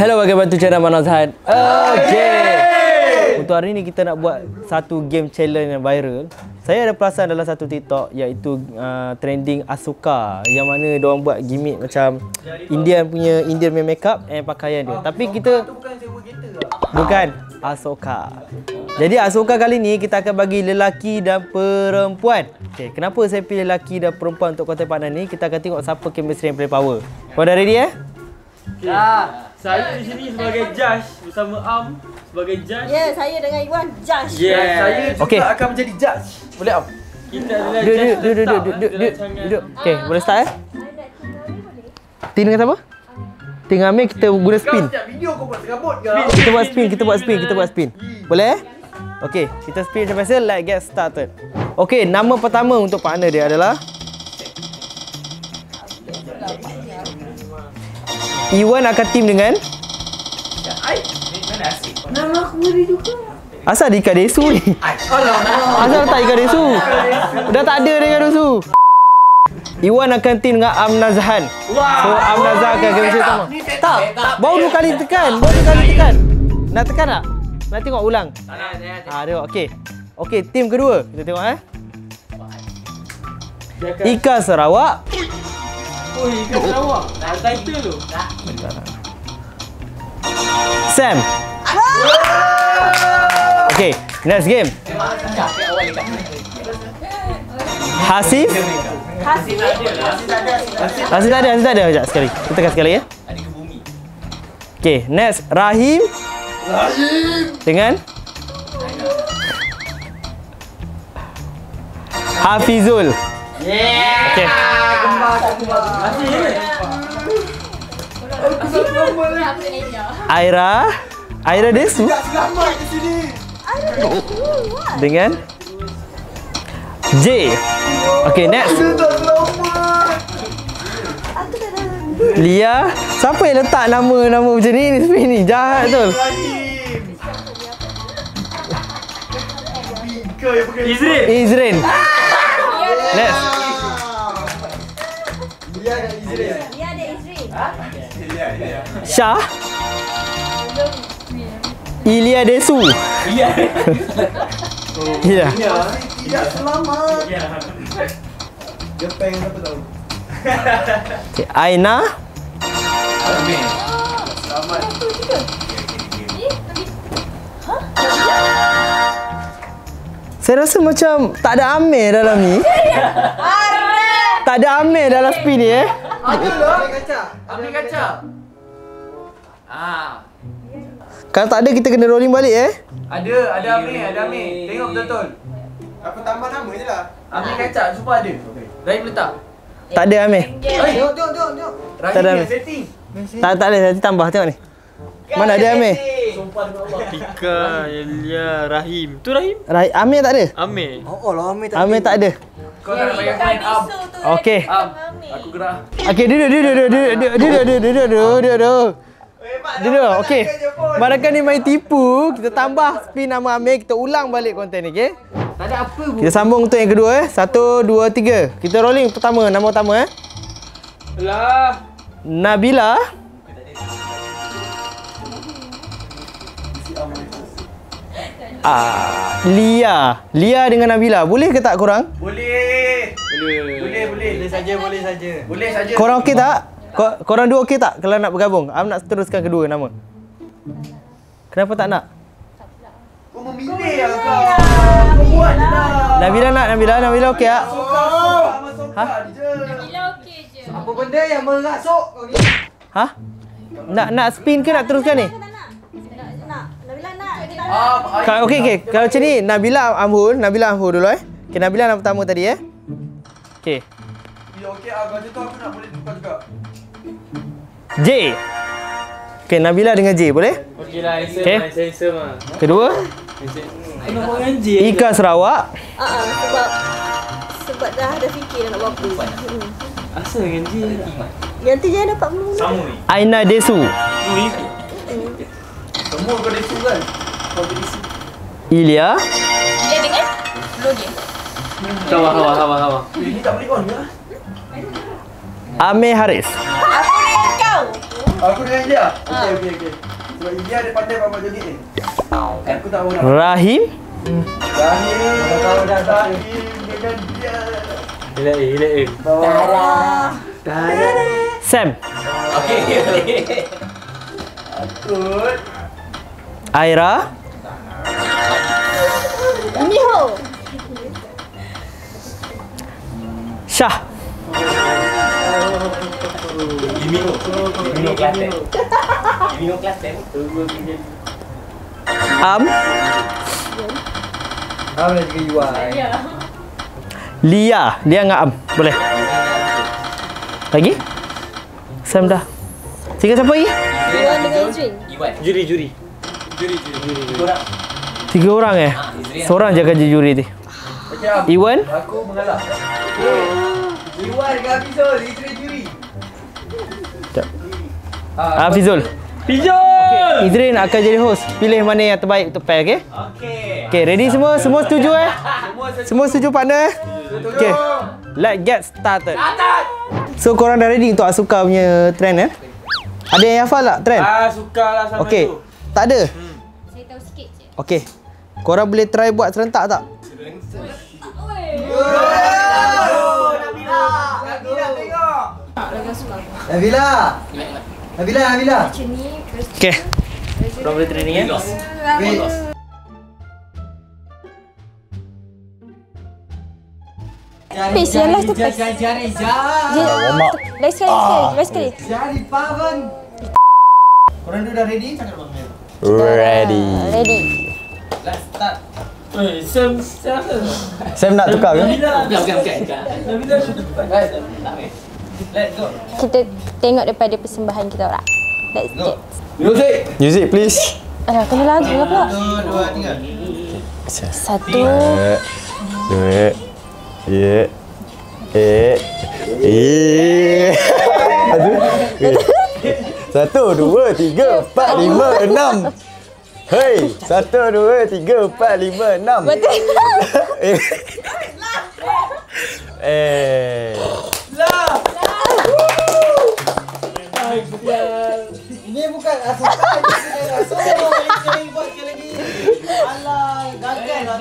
Hello, welcome back to channel Ammar Nazhan. Okay. Untuk hari ni kita nak buat satu game challenge yang viral. Saya ada perasan dalam satu TikTok, iaitu trending Asoka, yang mana diorang buat gimmick macam Indian punya makeup and pakaian dia. Tapi kita bukan Asoka. Jadi Asoka kali ni kita akan bagi lelaki dan perempuan. Okay, kenapa saya pilih lelaki dan perempuan untuk konten partner ni? Kita akan tengok siapa chemistry yang play power. Kau dah ready Okay. Dah. Saya di sini sebagai judge bersama Am sebagai judge. Ya, saya dengan Iwan judge. Ya, saya juga akan menjadi judge. Boleh Am? Kita adalah judge. Duduk. Okey, boleh start boleh. Tin dengan siapa? Tengah Amir kita guna spin. Setiap video kau buat serabut ke? Kita buat spin. Boleh? Okey, kita spin macam biasa. Let's get started. Okey, nama pertama untuk partner dia adalah Iwan akan team dengan nama aku boleh juga. Asal ada ikan desu ni? Asal tak ikan desu? Dah tak ada ikan desu. Iwan akan team dengan Ammar Nazhan. So Ammar Nazhan akan kerja sama. Tak. Baru dua kali tekan. Nak tekan tak? Nak tengok ulang. Ha, tengok. Okey, tim kedua. Kita tengok Ika Sarawak. Oi, Ika Sarawak. Dah title tu. Dah. Sam. Okey, next game. Hasif tak ada. Sekejap sekali. Kita tekan sekali ya. Adik ke bumi. Okey, next Rahim. Dengan Hafizul. Okey. Aira Desu. Dengan J. Okey, next. Lia. Siapa yang letak nama-nama macam ni? Jahat tu. Izrin. Next. Dia ada Izrin. Syah. Ilya Desu. Ilya selamat. Dia pengen apa tahu. Aina. Amin. Selamat. Saya rasa macam tak ada Amir dalam ni. Tak ada Amir dalam spin ni. Ada lah. Amir kaca. Kalau tak ada kita kena rolling balik Ada Amir. Tengok betul-betul. Apa tambah nama je lah. Amir kaca supaya ada. Rahim letak. Tak ada Amir. Tengok. Rahim dia setting. Tak ada nanti tambah tengok ni. Mana ada Amir? Tika, Elia, Rahim. Tu Rahim? Amir tak ada? Amir. Oh lah Amir tak ada. Kau tak nak bagi main up. Okey. Aku gerak. Okey, duduk. Duduk. Okey. Barangkali dia main tipu, kita tambah spin nama Amir, kita ulang balik konten ni, okey? Tak ada apa pun. Kita sambung untuk yang kedua. 1 2 3. Kita rolling pertama, nama pertama. Lah. Nabila. Lia dengan Nabila. Boleh ke tak korang? Boleh. Boleh saja. Korang okey tak? Korang dua okey tak kalau nak bergabung? Am nak teruskan kedua nama. Kenapa tak nak? Kau memilih ah kau. Buatlah. Nabila okey tak? Ha? Nabila okey je. Apa benda yang merasuk kau ni? Ha? Nak spin ke nak teruskan ni? Okey. Kalau macam ni Nabila Amhul dulu Okey, Nabila yang pertama tadi Okey. Okey, kalau tu aku nak boleh tukar juga. J. Okey, Nabila dengan J, boleh? Okeylah, handsome ah. Kedua? Ika Sarawak. Sebab dah ada fikir nak buat apa. Asal dengan J. Yang tu jangan dapat mula. Sama ni. Aina Desu. Semua kau Desu kan? Ilya. Dia dengan Logi. Hawa. Ini tak boleh on ke? Amir Haris. Aku dengan kau. Aku dengan India? Okey, okey, okey. Sebab India dia pandai bawa joget ni. Aku tak tahu nak. Rahim? Rahim. Kalau dah Rahim dengan dia. Eleh. Tara. Sam. Okey. Atut. Aira. Niho. Shah. Imino kelas ten. Imino kelas ten. Am lagi UI. Lia, dia dengan Am. Boleh. Lagi? Sam dah. Tiga siapa lagi? Juri. Tiga orang eh? Seorang jaga juri tu. Iwan? Aku mengalah. Iwan dengan Hafizul, Izri juri. Hafizul. Hafizul! Izrin akan jadi host. Pilih mana yang terbaik untuk pair, okey? Okey, ready semua? Semua setuju eh? Semua setuju partner? Okey. Let's get started. So, korang dah ready untuk Asoka punya trend eh? Ada yang hafal tak trend? Asoka lah sama okay. Tu. Tak ada? Saya tahu sikit je. Okey. Korang boleh try buat serentak tak? Nabila. Okey. Korang boleh training eh? Loss. Pis, yang last tu pis. Jari. Jari pavan. Korang dulu dah ready? Ready. Let's start. Sam nak tukar ke? Bukan. Let's go. Kita tengok daripada persembahan kita orang. Let's go. Music please. Alah, kena lagu lah pula. 1, 2, 3. 1, 2, 3, 4, 5, 6. Hei, 1, 2, 3, 4, 5, 6. Betul. Ini bukan Asoka. Ini buat lagi. Alah, gagal lah.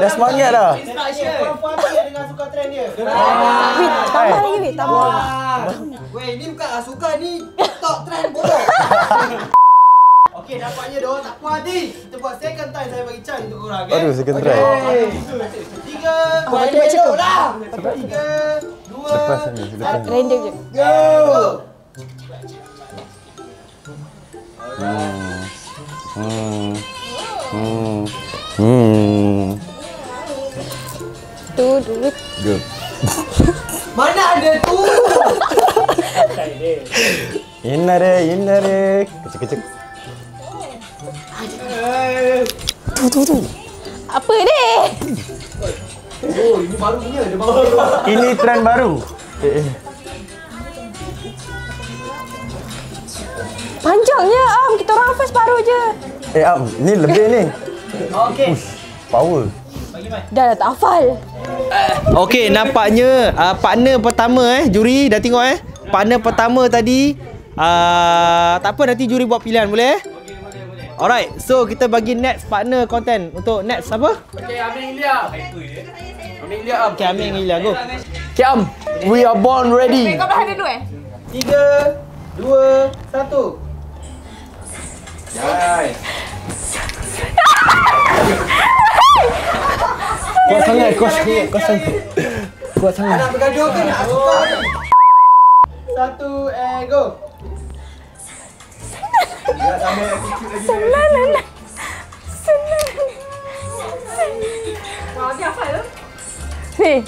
Dah semangat dah. Perempuan dia dengan Asoka trend dia. Tambah lagi. Weh, ini bukan Asoka, ni TikTok trend bodoh. Okey, dapatnya dia orang tak puas hati. Kita buat second time, saya bagi chance untuk korang. Aduh, second try. 3, macam lah. 3, 2, 1. Random je. Go. Tu dulu. Good. Mana ada tu? Inare. Kecik. Tu. Apa ni? Oh, ini baru punya. Ini trend baru. Panjangnya Am, kita orang hafaz baru je. Am, ni lebih ni. Okey. Power. Dah tak hafal. Okey, nampaknya partner pertama juri dah tengok Partner pertama tadi tak apa, nanti juri buat pilihan boleh? Okey, boleh. Alright, so kita bagi next partner content untuk next apa? Okey, Amin Ilia. Okey, Amin Ilia go. Okey Am, we are born ready. Kau dah ada dua 3, 2, 1. Jai. Kuat sangat. Kuat sangat. Nak bergaduh ke nak Asoka? 1 and go. Senang. Wah, dia apa tu? Ni.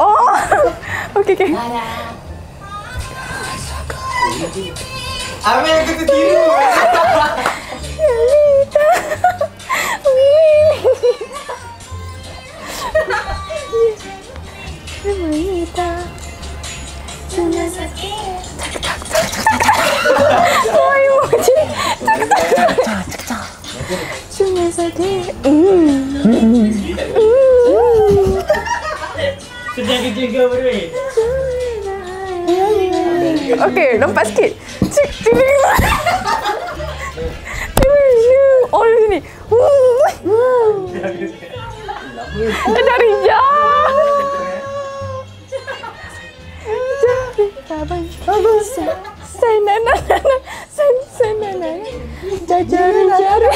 Oh. Okey. Amin aku tertiru. Lita. Cuma sedih. Sudah dijaga berdua. Okey, lompat sikit. Cik, sini. Oh, sini. Dari jauh. Jari abang. Abang. Say nana nana. Say nana. Jari jari.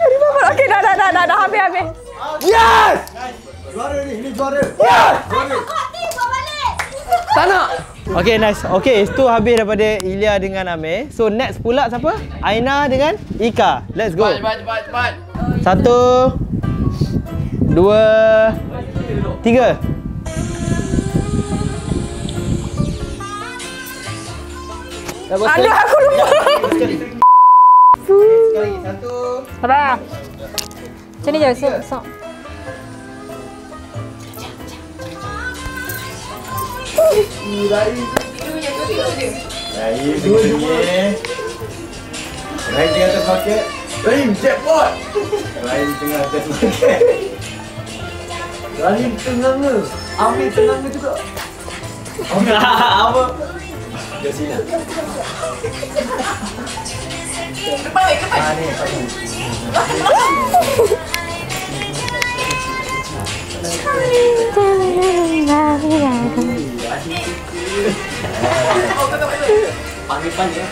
Cari bapak. Okey, dah habis. Yes! Juara ni, ini juara. Yes! Tak nak. Okey, nice. Okey, itu habis daripada Ilya dengan Amir. So next pula siapa? Aina dengan Ika. Let's go. Cepat. 1 2 3. Aduh, aku lupa. Sekali. 1. Sabar. Macam ni je, sok. Dua je. Lain tengah atas market. Rahim, jackpot. Rahim tengah atas market. Rahim tengah ke? Amir tengah ke juga? Apa? Dia sini lah. Depan. Ni, pagi. Panggil.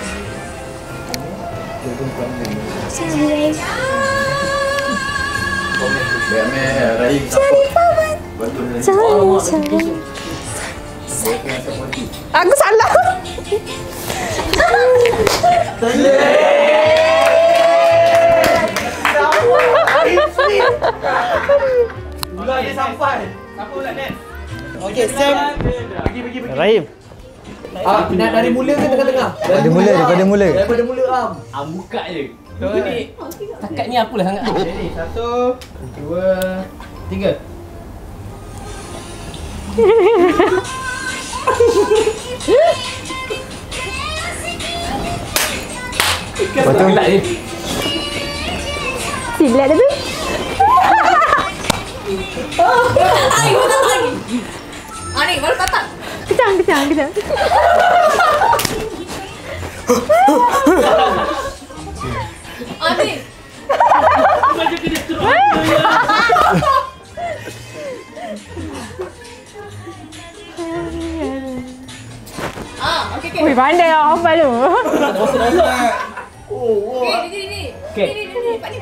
Aku salah. Ulang dia sampai. Siapa ulang next? Okey, Sam. Pergi. Rahim. Nak dari mula ke tengah-tengah? Daripada mula. Daripada mula am. Buka je. So ni takat ni apalah sangat. Jadi 1 2 3. Betul tak ni? Silap dah tu. Ayo datang lagi. Ani baru datang. Kejang. Ani. Macam dia teruk. Okey. Oi, pandai ah hafal tu. Oh, wow. Okey, ni. Pak ni.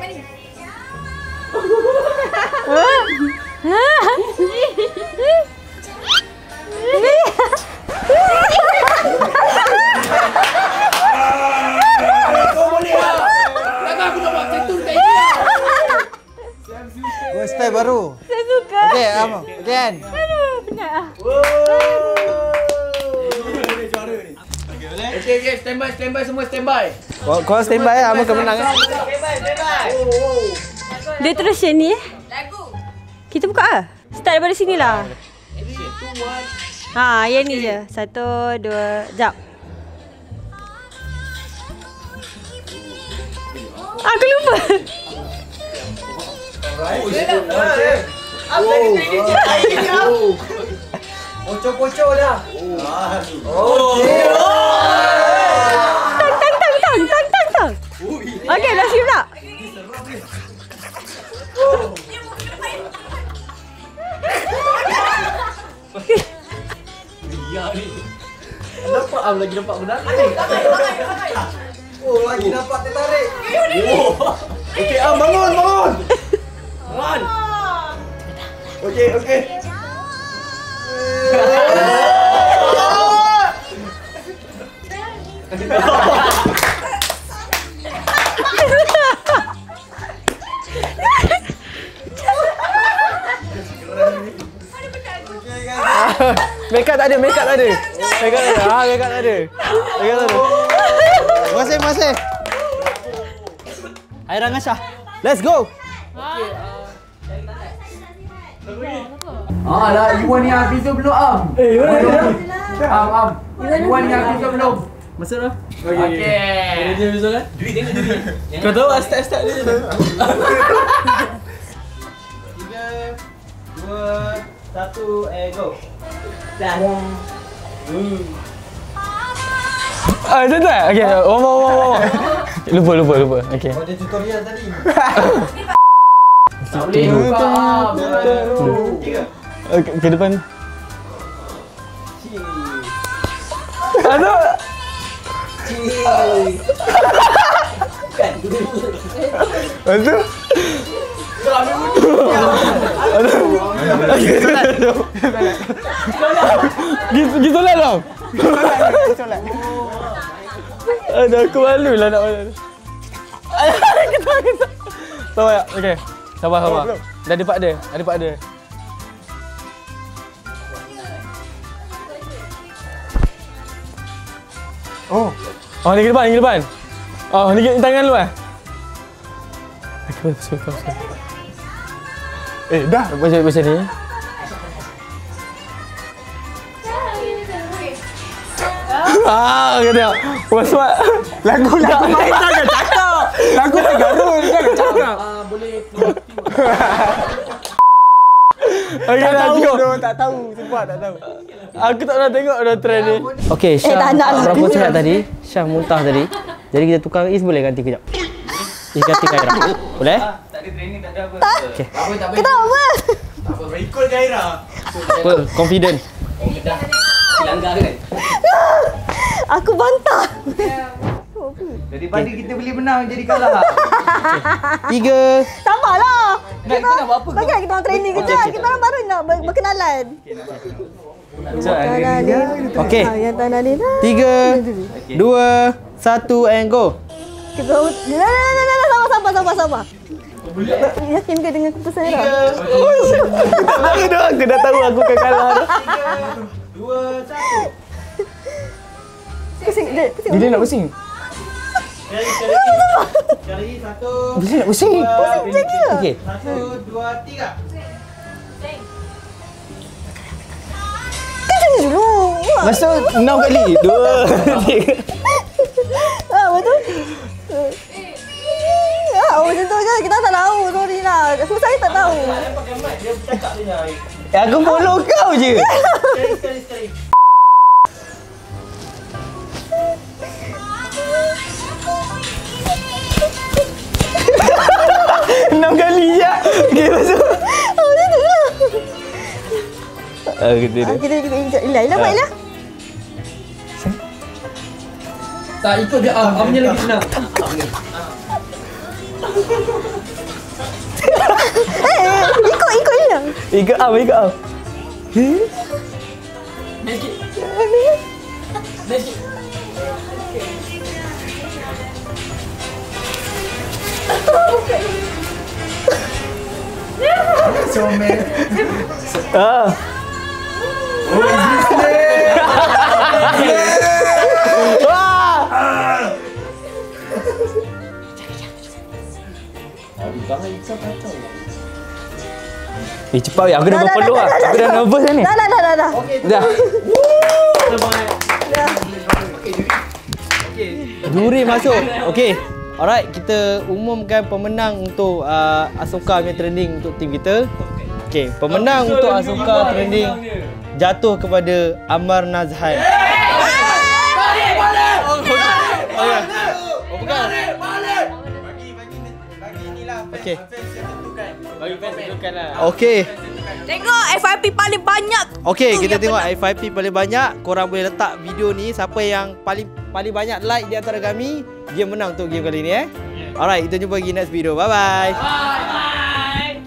Kau boleh lah. Takkan aku nak buat tentur tak ingat. Wah, style baru. Saya suka. Okey, apa? Again. Aduh, penat lah. Okey, standby semua, standby. Kau standby lah, Ammar kemenang. Standby. Dia terus yang ni. Lagu. Kita buka lah. Start daripada sini lah. Haa, yang ni je. 1, 2, jap. Aku lupa. Pocok-pocok dah. Tang. Okey, dah siap tak? Dia ni. Nampak am lagi nampak benar. Oh, lagi nampak tertarik. Okey, am bangun. Run. Okey. Makeup tak ada. Makeup tak ada. Masih. Aira Ngasah. Let's go. Okey. Dah Iwan yang habis tu belum am. Iwan yang habis tu belum. Masuk lah. Okey. Dia masuk lah. Duit tengok duit. Kau tahu start dia. 3, 2, 1 and go. Dah. Ah, dah tak? Okey. Oh. Lupa. Okey. Ada tutorial tadi. Boleh buka. Ke depan. Aduh. Bukan. Aduh. Gitulah dong. Aduh, aku malu lah nak malu. Kita. Tahu tak? Okey. Sabar. Dah dapat dia. Oh, ni ke depan. Oh, ni ke tangan lu eh. Aku suka. Eh, dah macam ni. Ah, kena. Waswat. Lagu main tak cakap. Lagu tergarun kan cakap. Ah, boleh tengok. Okay, dah cukup. Tak tahu. Sebab tak tahu. Aku tak pernah tengok dah trend ni. Okey, Syah berapa cakap tadi? Syah muntah tadi. Jadi kita tukar is boleh ganti kejap. Is ganti Khaira. Boleh? Tak ada training, tak ada apa. Okey. Apa? Tak apa. Ikut Khaira. Full confident. Dah. Langgar kan? Aku bantah. Daripada kita boleh menang jadi kalah. 3. Tambahlah. Kita nak buat apa? Bagai kita orang training kejap. Kita orang baru nak berkenalan. Okey. 3, 2, 1 and go. Kita sabar. Yakin ke dengan aku pasal dia? Aku dah tahu aku akan kalah. 3, 2, 1. Pusing. Bila nak pusing? Cari 1. Bila nak pusing? Pusing je ke? Okey. 1, 2, 3. Pusing. Pusing dulu. Masa 6 kali. 2, 3. Ah, betul? Ah, macam tu je. Kita tak tahu. Sorry lah. Susah je tak tahu. Pakai mic dia cakap je. Aku follow kau je. Sekali. Kita Ilah baiklah. Tak ikut dia punya lagi senang. Ikut Ilah. Ikut. Magic. Comel. Ah. Oh, bisnes. Wah. Aduh, tangan Ica kacau. Cepat ya, aku dah berpeluh ah. Aku dah nervous dah ni. Dah. Okey, dah. Terbaik. Dah. Okey. Juri masuk. Okey. Alright, kita umumkan pemenang untuk Asoka punya trending untuk tim kita. Okay, pemenang untuk Asoka trending jatuh kepada Ammar Nazhan. Boleh. Bagi inilah fans yang tentukan. Bagi fans tentukanlah. Okey. Tengok FYP paling banyak. Okey, kita tengok FYP paling banyak. Korang boleh letak video ni, siapa yang paling banyak like di antara kami, dia menang untuk game kali ni. Alright, kita jumpa lagi next video. Bye.